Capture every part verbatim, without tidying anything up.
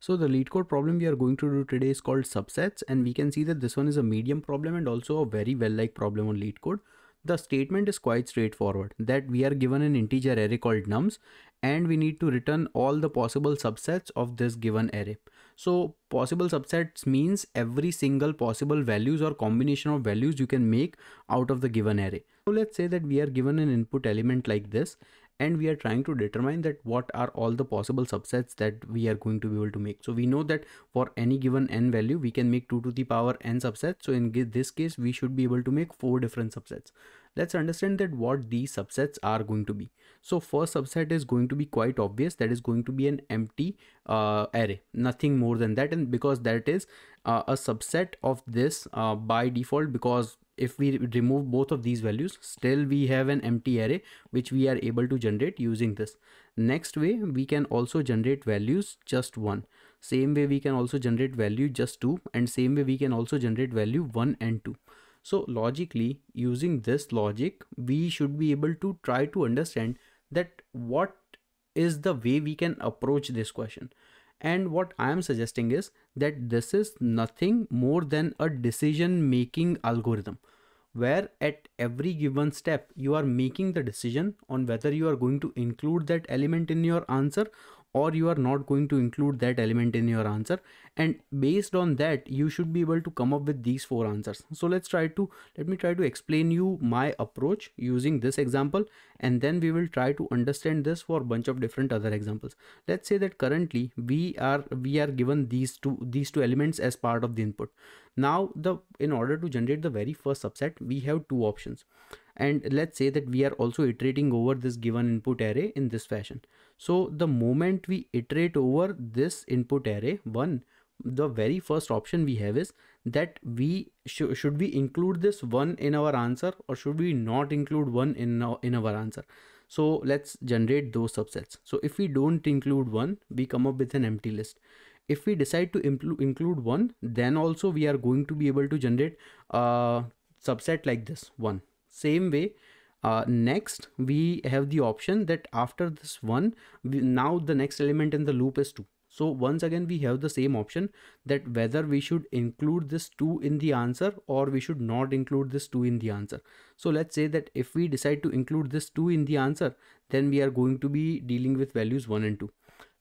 So the LeetCode problem we are going to do today is called subsets, and we can see that this one is a medium problem and also a very well-liked problem on LeetCode. The statement is quite straightforward, that we are given an integer array called nums and we need to return all the possible subsets of this given array. So possible subsets means every single possible values or combination of values you can make out of the given array. So let's say that we are given an input element like this, and we are trying to determine that what are all the possible subsets that we are going to be able to make. So we know that for any given n value, we can make two to the power n subsets. So in this case, we should be able to make four different subsets. Let's understand that what these subsets are going to be. So first subset is going to be quite obvious. That is going to be an empty uh, array, nothing more than that. And because that is uh, a subset of this uh, by default, because if we remove both of these values, still we have an empty array, which we are able to generate using this. Next way, we can also generate values just one. Same way, we can also generate value just two, and same way we can also generate value one and two. So logically, using this logic, we should be able to try to understand that what is the way we can approach this question. And what I am suggesting is that this is nothing more than a decision making algorithm, where at every given step you are making the decision on whether you are going to include that element in your answer or you are not going to include that element in your answer, and based on that you should be able to come up with these four answers. So let's try to let me try to explain you my approach using this example, and then we will try to understand this for a bunch of different other examples. Let's say that currently we are we are given these two these two elements as part of the input. Now the in order to generate the very first subset, we have two options, and let's say that we are also iterating over this given input array in this fashion. So the moment we iterate over this input array one, the very first option we have is that we sh should we include this one in our answer or should we not include one in our, in our answer. So let's generate those subsets. So if we don't include one, we come up with an empty list. If we decide to include one, then also we are going to be able to generate a subset like this one. Same way, uh, next we have the option that after this one, we, now the next element in the loop is two. So once again, we have the same option that whether we should include this two in the answer or we should not include this two in the answer. So let's say that if we decide to include this two in the answer, then we are going to be dealing with values one and two.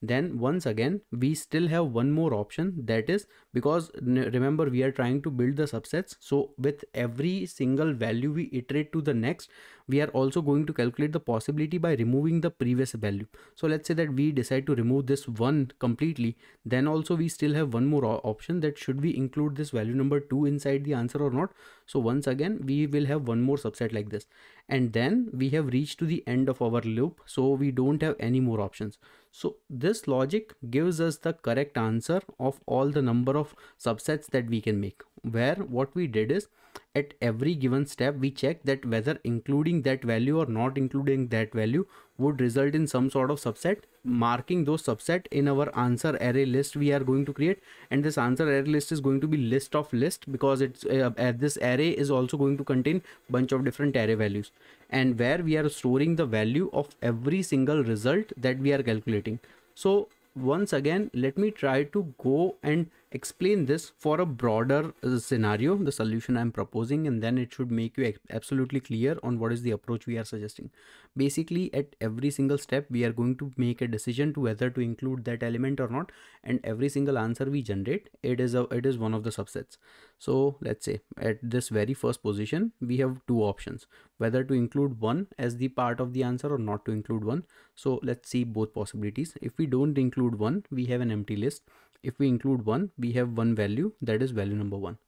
Then once again, we still have one more option, that is because remember we are trying to build the subsets. So with every single value we iterate to the next, we are also going to calculate the possibility by removing the previous value. So let's say that we decide to remove this one completely. Then also we still have one more option, that should we include this value number two inside the answer or not. So once again, we will have one more subset like this. And then we have reached to the end of our loop. So we don't have any more options. So this logic gives us the correct answer of all the number of subsets that we can make, where what we did is at every given step, we check that whether including that value or not including that value would result in some sort of subset, marking those subset in our answer array list we are going to create. And this answer array list is going to be list of list, because it's uh, this array is also going to contain bunch of different array values, and where we are storing the value of every single result that we are calculating. So once again, let me try to go and explain this for a broader scenario, the solution I'm proposing, and then it should make you absolutely clear on what is the approach we are suggesting. Basically, at every single step, we are going to make a decision to whether to include that element or not, and every single answer we generate, it is a, it is one of the subsets. So let's say at this very first position, we have two options, whether to include one as the part of the answer or not to include one. So let's see both possibilities. If we don't include one, we have an empty list. If we include one, we have one value, that is value number one.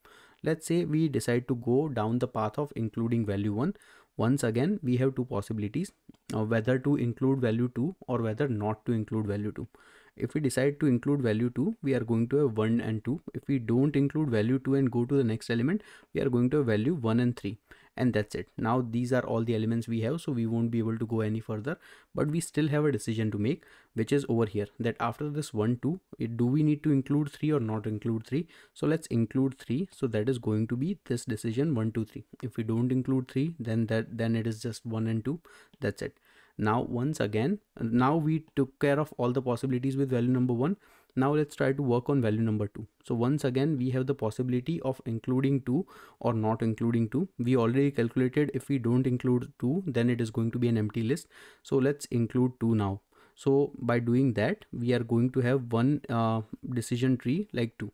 Let's say we decide to go down the path of including value one. Once again, we have two possibilities, uh, whether to include value two or whether not to include value two. If we decide to include value two, we are going to have one and two. If we don't include value two and go to the next element, we are going to have value one and three. And that's it. Now these are all the elements we have, so we won't be able to go any further, but we still have a decision to make, which is over here, that after this one, two, do we need to include three or not include three? So let's include three. So that is going to be this decision one, two, three. If we don't include three, then that then it is just one and two. That's it. Now once again, now we took care of all the possibilities with value number one. Now let's try to work on value number two. So once again, we have the possibility of including two or not including two. We already calculated if we don't include two, then it is going to be an empty list. So let's include two now. So by doing that, we are going to have one uh, decision tree like two.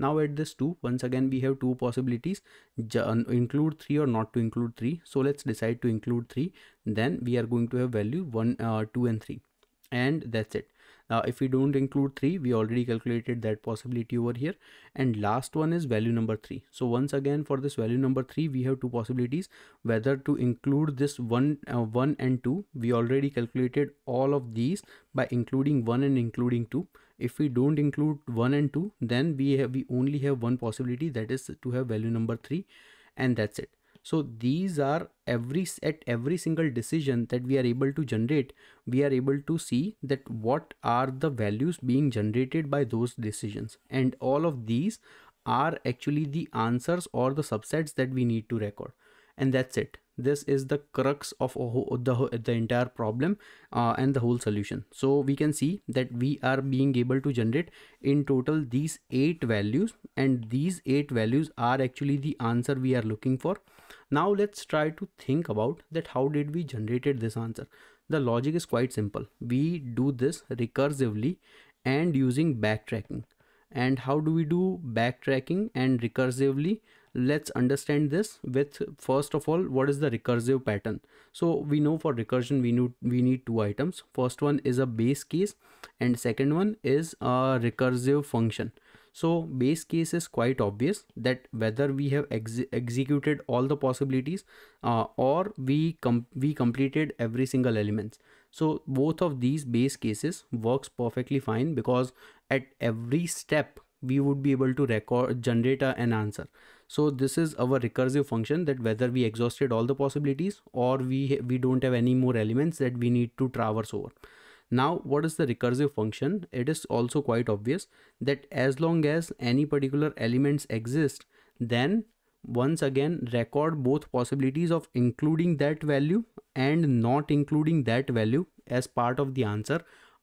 Now at this two, once again, we have two possibilities, include three or not to include three. So let's decide to include three. Then we are going to have value one, uh, two and three. And that's it. Now, uh, if we don't include three, we already calculated that possibility over here. And last one is value number three. So once again, for this value number three, we have two possibilities, whether to include this one, uh, one and two. We already calculated all of these by including one and including two. If we don't include one and two, then we have, we only have one possibility, that is to have value number three, and that's it. So these are every at every single decision that we are able to generate, we are able to see that what are the values being generated by those decisions, and all of these are actually the answers or the subsets that we need to record, and that's it. This is the crux of the, the entire problem uh, and the whole solution. So we can see that we are being able to generate in total these eight values, and these eight values are actually the answer we are looking for. Now let's try to think about that, how did we generated this answer? The logic is quite simple. We do this recursively and using backtracking. And how do we do backtracking and recursively? Let's understand this with, first of all, what is the recursive pattern? So we know for recursion we need we need two items. First one is a base case and second one is a recursive function. So base case is quite obvious, that whether we have ex executed all the possibilities uh, or we com we completed every single element. So both of these base cases works perfectly fine, because at every step we would be able to record generate an answer. So this is our recursive function, that whether we exhausted all the possibilities or we, we don't have any more elements that we need to traverse over. Now, what is the recursive function? It is also quite obvious that as long as any particular elements exist, then once again record both possibilities of including that value and not including that value as part of the answer.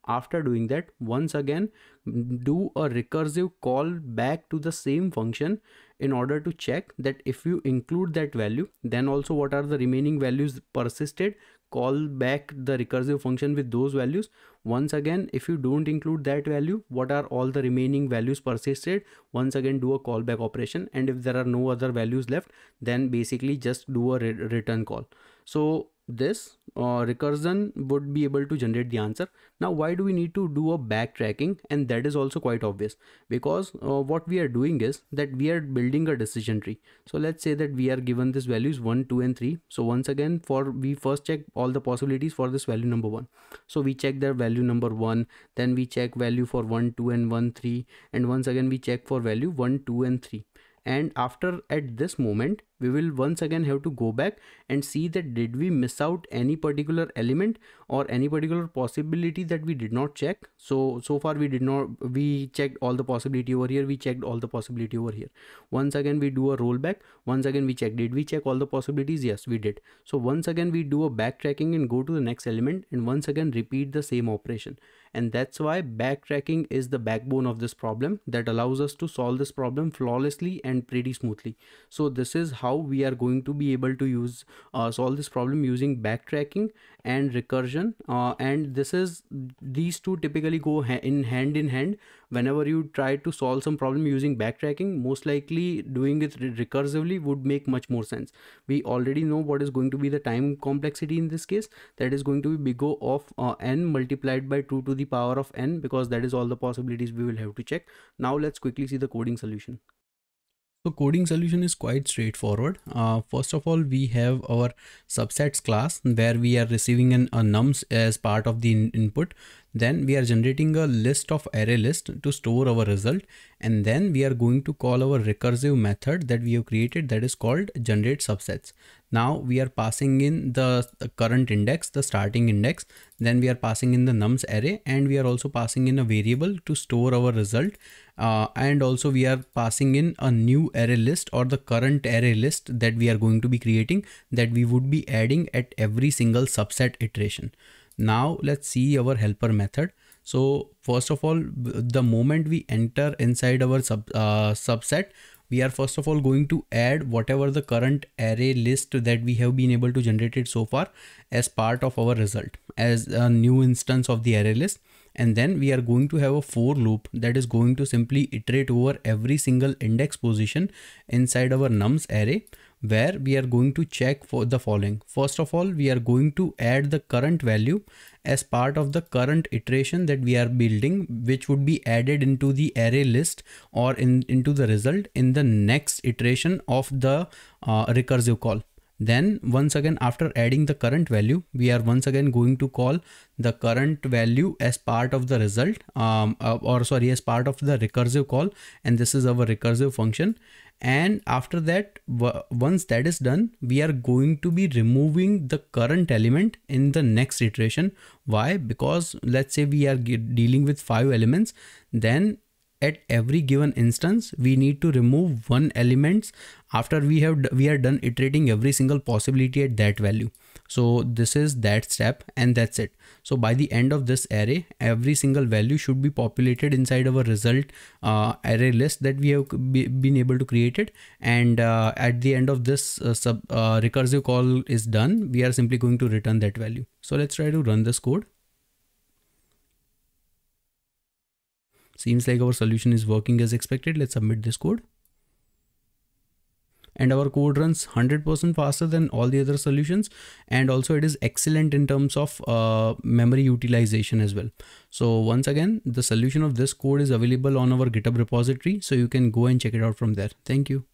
After doing that, once again do a recursive call back to the same function in order to check that if you include that value, then also what are the remaining values persisted. Call back the recursive function with those values. Once again, if you don't include that value, what are all the remaining values persisted? Once again do a callback operation, and if there are no other values left, then basically just do a re return call. So this uh, recursion would be able to generate the answer. Now, why do we need to do a backtracking? And that is also quite obvious, because uh, what we are doing is that we are building a decision tree. So let's say that we are given this values one, two and three. So once again, for we first check all the possibilities for this value number one. So we check their value number one, then we check value for one, two and one, three, and once again we check for value one, two and three. And after at this moment, we will once again have to go back and see that did we miss out any particular element or any particular possibility that we did not check. So, so far we did not, we checked all the possibility over here. We checked all the possibility over here. Once again, we do a rollback. Once again, we check, did we check all the possibilities? Yes, we did. So once again, we do a backtracking and go to the next element and once again, repeat the same operation. And that's why backtracking is the backbone of this problem, that allows us to solve this problem flawlessly and pretty smoothly. So this is how we are going to be able to use uh, solve this problem using backtracking and recursion. Uh, and this is, these two typically go ha in hand in hand. Whenever you try to solve some problem using backtracking, most likely doing it recursively would make much more sense. We already know what is going to be the time complexity in this case. That is going to be big O of uh, n multiplied by two to the power of n, because that is all the possibilities we will have to check. Now let's quickly see the coding solution. So coding solution is quite straightforward. Uh, first of all, we have our subsets class where we are receiving an, a nums as part of the in input. Then we are generating a list of array list to store our result. And then we are going to call our recursive method that we have created, that is called generate subsets. Now we are passing in the, the current index, the starting index. Then we are passing in the nums array, and we are also passing in a variable to store our result. Uh, and also we are passing in a new array list, or the current array list that we are going to be creating, that we would be adding at every single subset iteration. Now let's see our helper method. So first of all, the moment we enter inside our sub, uh, subset, we are first of all going to add whatever the current array list that we have been able to generate it so far as part of our result as a new instance of the array list. And then we are going to have a for loop that is going to simply iterate over every single index position inside our nums array, where we are going to check for the following. First of all, we are going to add the current value as part of the current iteration that we are building, which would be added into the array list or in into the result in the next iteration of the uh, recursive call. Then once again, after adding the current value, we are once again going to call the current value as part of the result um, or sorry, as part of the recursive call. And this is our recursive function. And after that, once that is done, we are going to be removing the current element in the next iteration. Why? Because let's say we are dealing with five elements, then at every given instance, we need to remove one element after we have we are done iterating every single possibility at that value. So this is that step, and that's it. So by the end of this array, every single value should be populated inside our result uh, array list that we have be, been able to create it. And uh, at the end of this uh, sub uh, recursive call is done, we are simply going to return that value. So let's try to run this code. Seems like our solution is working as expected. Let's submit this code. And our code runs one hundred percent faster than all the other solutions. And also it is excellent in terms of uh, memory utilization as well. So once again, the solution of this code is available on our GitHub repository. So you can go and check it out from there. Thank you.